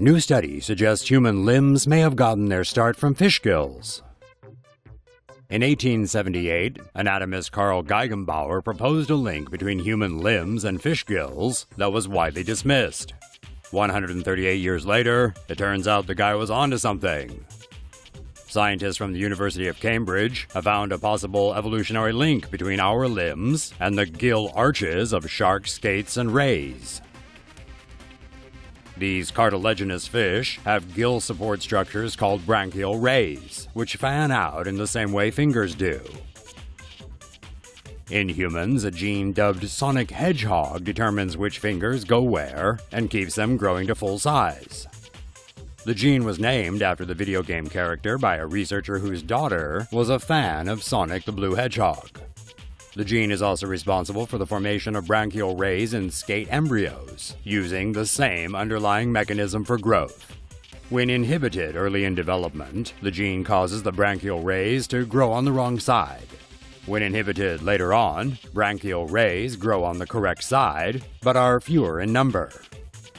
New study suggests human limbs may have gotten their start from fish gills. In 1878, anatomist Karl Gegenbaur proposed a link between human limbs and fish gills that was widely dismissed. 138 years later, it turns out the guy was onto something. Scientists from the University of Cambridge have found a possible evolutionary link between our limbs and the gill arches of sharks, skates, and rays. These cartilaginous fish have gill support structures called branchial rays, which fan out in the same way fingers do. In humans, a gene dubbed Sonic the Hedgehog determines which fingers go where and keeps them growing to full size. The gene was named after the video game character by a researcher whose daughter was a fan of Sonic the Blue Hedgehog. The gene is also responsible for the formation of branchial rays in skate embryos, using the same underlying mechanism for growth. When inhibited early in development, the gene causes the branchial rays to grow on the wrong side. When inhibited later on, branchial rays grow on the correct side, but are fewer in number.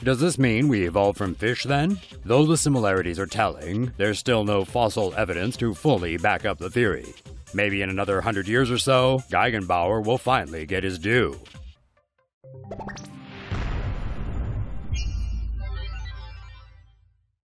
Does this mean we evolved from fish then? Though the similarities are telling, there's still no fossil evidence to fully back up the theory. Maybe in another 100 years or so, Gegenbaur will finally get his due.